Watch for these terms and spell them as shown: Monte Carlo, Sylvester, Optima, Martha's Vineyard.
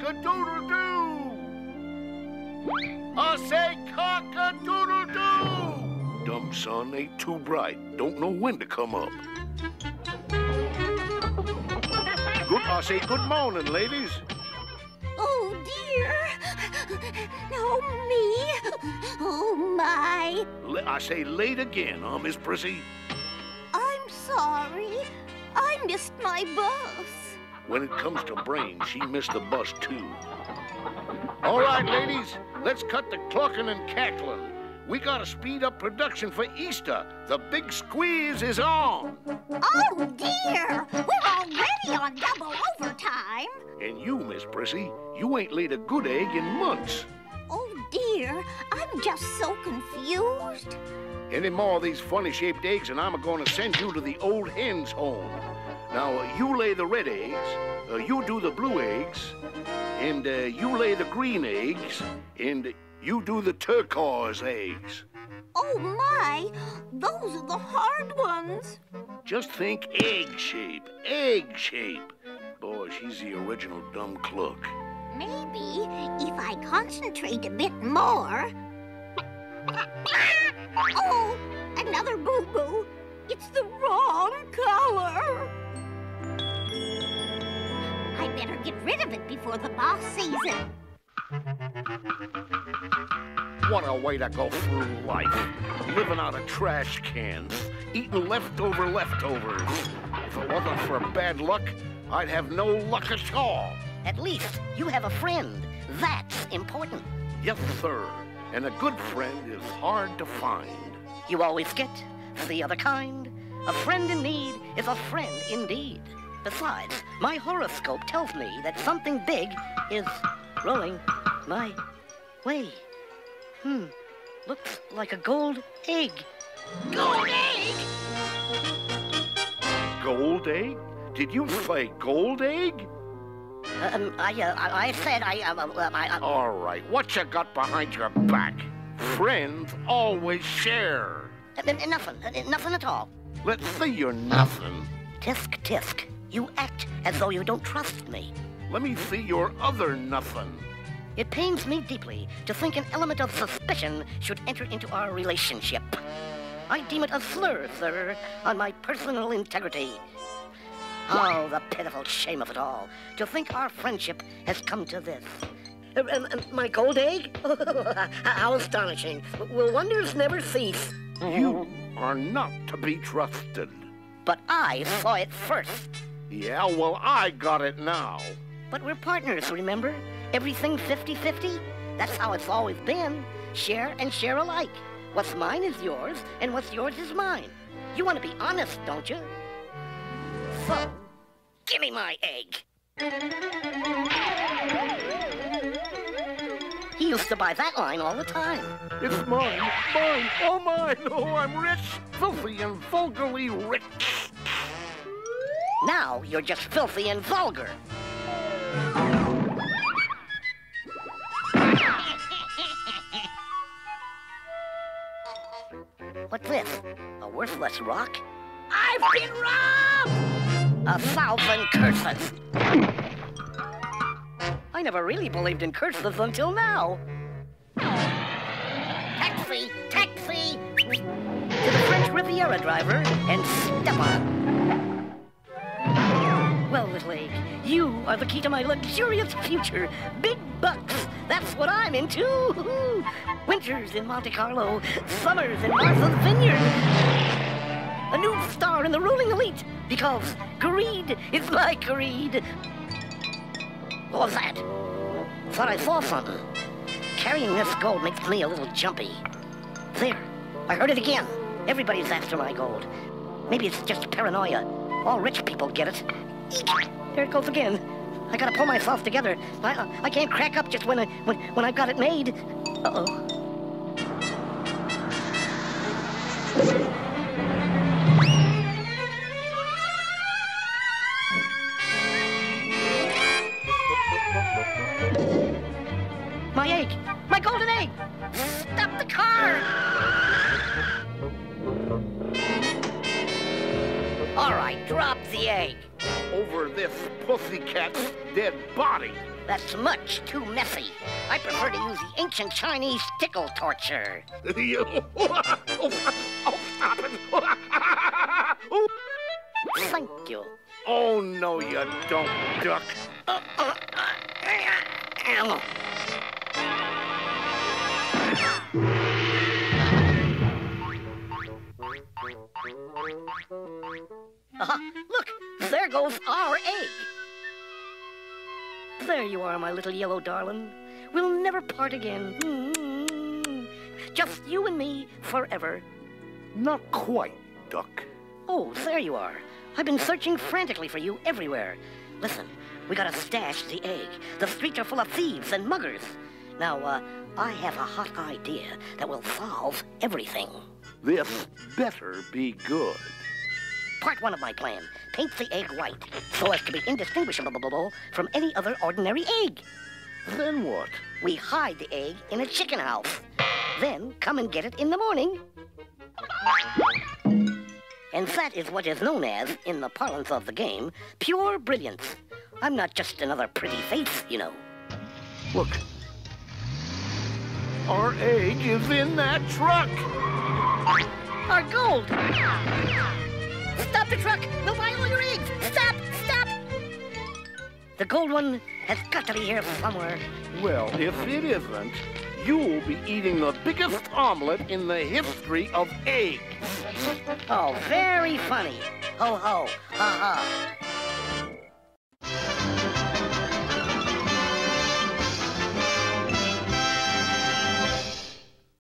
cock-a-doodle-doo! I say cock-a-doodle-doo! Dumb sun ain't too bright. Don't know when to come up. I say good morning, ladies. Oh, dear. No, me. Oh, my. I say late again, huh, Miss Prissy? I'm sorry. I missed my bus. When it comes to brains, she missed the bus, too. All right, ladies, let's cut the clucking and cackling. We gotta speed up production for Easter. The big squeeze is on. Oh, dear. We're already on double overtime. And you, Miss Prissy, you ain't laid a good egg in months. Oh, dear. I'm just so confused. Any more of these funny-shaped eggs, and I'm gonna send you to the old hen's home. Now, you lay the red eggs, you do the blue eggs, and you lay the green eggs, and you do the turquoise eggs. Oh, my! Those are the hard ones. Just think egg shape, egg shape. Boy, she's the original dumb cluck. Maybe if I concentrate a bit more... Oh, another boo-boo. It's the wrong color. I better get rid of it before the boss sees it. What a way to go through life. Living out of trash cans, eating leftovers. If it wasn't for bad luck, I'd have no luck at all. At least you have a friend. That's important. Yes, sir. And a good friend is hard to find. You always get the other kind. A friend in need is a friend indeed. Besides, my horoscope tells me that something big is rolling my way. Looks like a gold egg. Gold egg? Gold egg? Did you say gold egg? I said... All right, what you got behind your back? Friends always share. Nothing at all. Let's say you're nothing. Tisk, tisk. You act as though you don't trust me. Let me see your other nothing. It pains me deeply to think an element of suspicion should enter into our relationship. I deem it a slur, sir, on my personal integrity. Oh, the pitiful shame of it all, to think our friendship has come to this. My gold egg? How astonishing. Will wonders never cease? You are not to be trusted. But I saw it first. Yeah, well, I got it now. But we're partners, remember? Everything 50-50? That's how it's always been. Share and share alike. What's mine is yours, and what's yours is mine. You want to be honest, don't you? So, give me my egg. He used to buy that line all the time. It's mine, mine, oh mine, oh, I'm rich, filthy and vulgarly rich. Now you're just filthy and vulgar. What's this? A worthless rock? I've been robbed! A thousand curses. I never really believed in curses until now. Taxi! Taxi! To the French Riviera, driver, and step on. Well, little egg, you are the key to my luxurious future. Big bucks! That's what I'm into! Winters in Monte Carlo, summers in Martha's Vineyard. A new star in the ruling elite, because greed is my creed. What was that? Thought I saw something. Carrying this gold makes me a little jumpy. There, I heard it again. Everybody's after my gold. Maybe it's just paranoia. All rich people get it. There it goes again. I gotta pull myself together. I can't crack up just when I've got it made. Uh-oh. My egg! My golden egg! Stop the car! All right, drop the egg. over this pussycat's dead body. That's much too messy. I prefer to use the ancient Chinese tickle torture. Oh, stop it. Thank you. Oh, no, you don't, duck. Look, there goes our egg. There you are, my little yellow darling. We'll never part again. Just you and me forever. Not quite, duck. Oh, there you are. I've been searching frantically for you everywhere. Listen, we gotta stash the egg. The streets are full of thieves and muggers. Now, I have a hot idea that will solve everything. This better be good. Part one of my plan, paint the egg white so as to be indistinguishable from any other ordinary egg. Then what? We hide the egg in a chicken house. Then come and get it in the morning. And that is what is known as, in the parlance of the game, pure brilliance. I'm not just another pretty face, you know. Look. Our egg is in that truck. Our gold. Stop the truck! We'll buy all your eggs! Stop! Stop! The gold one has got to be here somewhere. Well, if it isn't, you'll be eating the biggest omelet in the history of eggs. Oh, very funny. Ho ho, ha ha.